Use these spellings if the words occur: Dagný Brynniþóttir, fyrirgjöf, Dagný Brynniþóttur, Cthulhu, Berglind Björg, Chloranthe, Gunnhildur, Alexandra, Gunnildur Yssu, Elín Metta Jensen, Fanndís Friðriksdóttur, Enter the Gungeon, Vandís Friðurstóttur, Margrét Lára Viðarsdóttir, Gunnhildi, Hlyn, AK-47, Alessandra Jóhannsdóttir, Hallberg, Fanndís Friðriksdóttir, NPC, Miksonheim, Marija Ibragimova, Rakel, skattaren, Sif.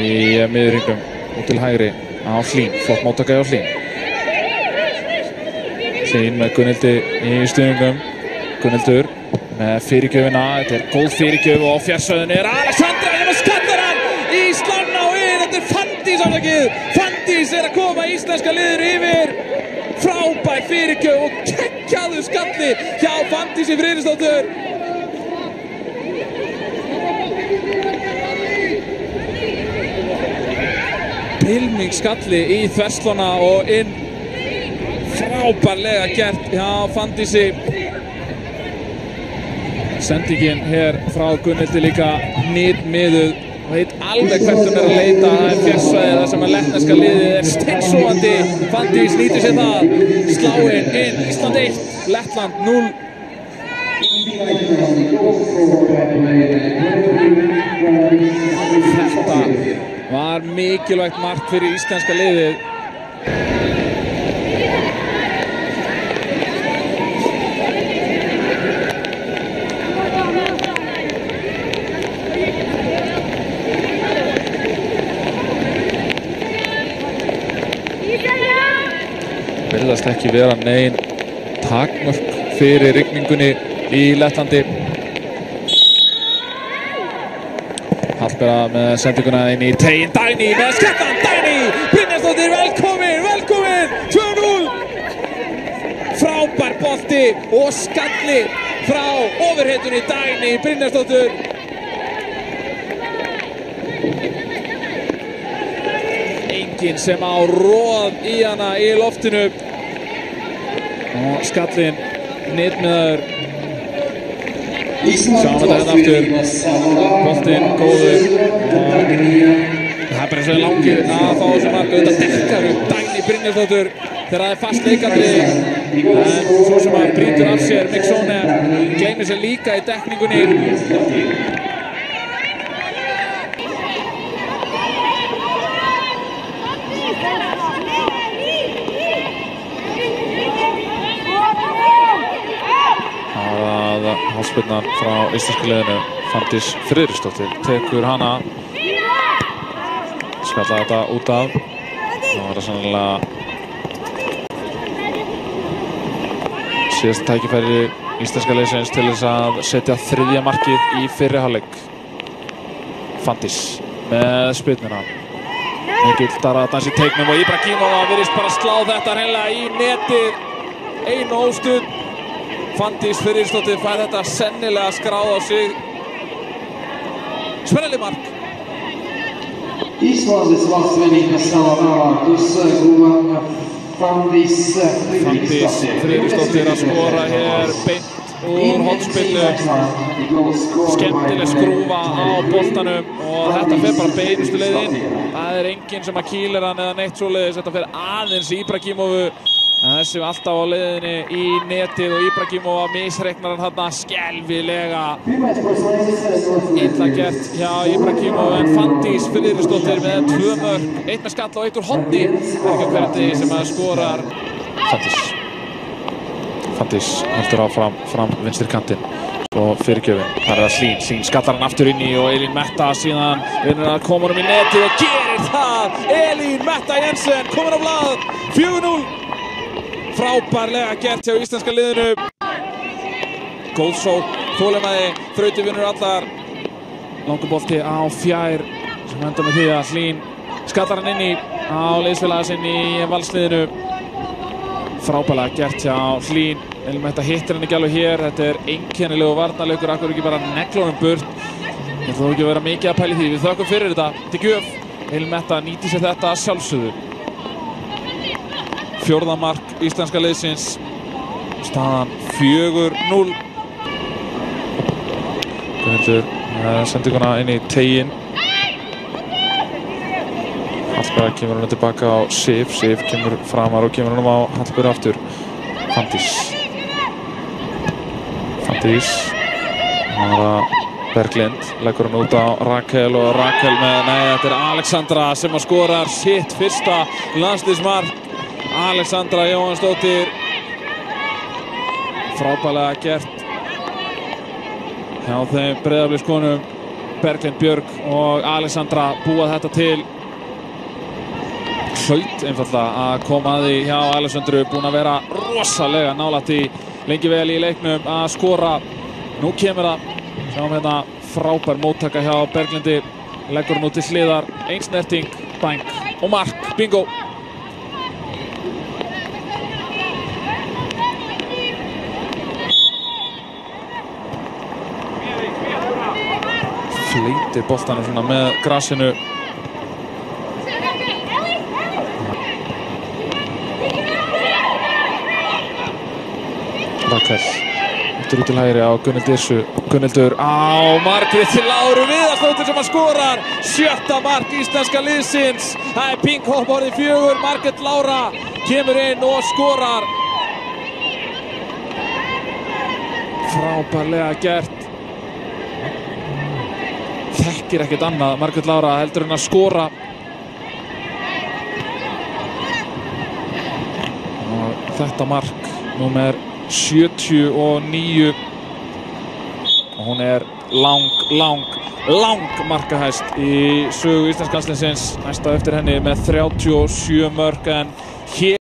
í miðurringum og til hægri á Hlyn, flott móttaka á Hlyn. Hlyn með Gunnhildi í stuðningum, Gunnhildur með fyrirgjöfina, þetta góð fyrirgjöf og á fjarsöðunni Alexandra hérna skattaren í slanna og yfir, þetta Fanndís afsakið, Fanndís að koma íslenska liður yfir. Frábær fyrirgjöf og kekkjaður skalli hjá Vandís Friðurstóttur. Hilming skalli í þverslana og inn, frábærlega gert hjá Fanndísi. Sendingin hér frá Gunnhildi líka nýtmiðuð og heit alveg hvert hún að leita. Það fjarsvæði þar sem að lettneska liðið steinsofandi. Fanndís nýtur sér það, sláinn inn, Ísland 1, Lettland 0. Þetta var mikilvægt margt fyrir íslenska liðið. Verðast ekki vera nein takmörk fyrir rigningunni í Lettlandi. Hallberg með sendinguna inn í teginn, Dagný með skattan, Dagný Brynniþóttir, velkomin, velkomin, 2-0. Frábær bolti og skalli frá ofurhetjunni Dagný Brynniþóttur. Engin sem á roð í hana í loftinu. Og skallin netmiðaður. Sjáum þetta hérna aftur, boltinn góður og það bara svo langir að fá þessu mark. Auðvitað dekkar upp Dagný Brynniþóttur þegar það fast leikandi, en svo sem að brýtur af sér Miksonheim, gleymir sér líka í dekningunni. Hálspyrnan frá íslenska liðinu, Fanndís Friðriksdóttir tekur hana, skalla þetta út af. Það var sannlega síðasta tækifæri íslenska liðsins til þess að setja þriðja markið í fyrri hálfleik. Fanndís með spyrnuna, mikill darraðardans í teignum og Ibragimova virðist bara slá þetta hreinlega í netið einu óstund. Fanndís Friðriksdóttir fær þetta sennilega skráð á sig. Spennandi mark. Fanndís Friðriksdóttir að skora hér beint úr hornspyrnu. Skemmtileg skrúfa á boltanum og þetta fer bara beinustu leið inn. Það er enginn sem að kýlir hann eða neitt svoleiðis. Þetta fer aðeins í Ibragimovu. Þessi var alltaf á leiðinni í netið og Ibragimova misreiknar hann þarna skelfilega. Illa gert hjá Ibragimova, en Fanndís Friðriksdóttir með tvö mörk, eitt með skalla og eitt úr horni. Ekki hvernig sem að skorar. Fanndís heldur áfram fram vinstri kantinn og fyrirgjöfin. Það er að Hlyn skallar hann aftur inn í og Elín Metta síðan vinnur að koma honum í netið og gerir það. Elín Metta Jensen komin á blað, 4-0. Frábærlega gert hjá íslenska liðinu. Góð sókn, þolinmæði, þrautir vinnur allar. Langur bolti á fjær sem endar með því að Hlyn skallar hann inn í á liðsfélagasinn í valsliðinu. Frábærlega gert hjá Hlyn. Elín Metta hittir hann ekki alveg hér. Þetta er einkennilegu varnarleikur, akkur ekki bara neglunum burt. Þetta þarf ekki að vera mikið að pæla í því. Við þökkum fyrir þetta. Til gjöf. Elín Metta nýtir sér þetta að sjálfsögðu. Fjórða mark íslenska liðsins, staðan 4-0. Gunnhildur sendir hana inn í teginn. Hallberg kemur hana tilbaka á Sif, Sif kemur framar og kemur hana á Hallberg aftur. Fanndís, það var að Berglind leggur hann út á Rakel og Rakel með, þetta er Alexandra sem að skorar sitt fyrsta landsliðsmark. Alessandra Jóhannsdóttir, frábærlega gert hjá þeim Breiðablikskonum. Berglind Björg og Alessandra búa þetta til. Hlaut einfallega að koma að því hjá Alessandru, búin að vera rosalega nálægt í lengi vel í leiknum að skora. Nú kemur það, sjáum hérna frábær móttaka hjá Berglindi, leggur hún út til hliðar, einsnerting, bang og mark, bingo. Fleytir boltanum svona með grasinu. Rakel, eftir út í hægri á Gunnildi Yssu. Gunnildur á Margrét Láru Viðarsdóttir sem að skorar. Sjötta mark íslenska liðsins. Það er pinghopp orðið 4. Margrét Lára kemur inn og skorar. Frábærlega gert. Þekkir ekkert annað, Margrét Lára heldur hún að skora. Og þetta mark, númer 79. Og hún er lang markahæst í sögu íslenska landsliðsins. Næsta eftir henni með 37 mörk en hér.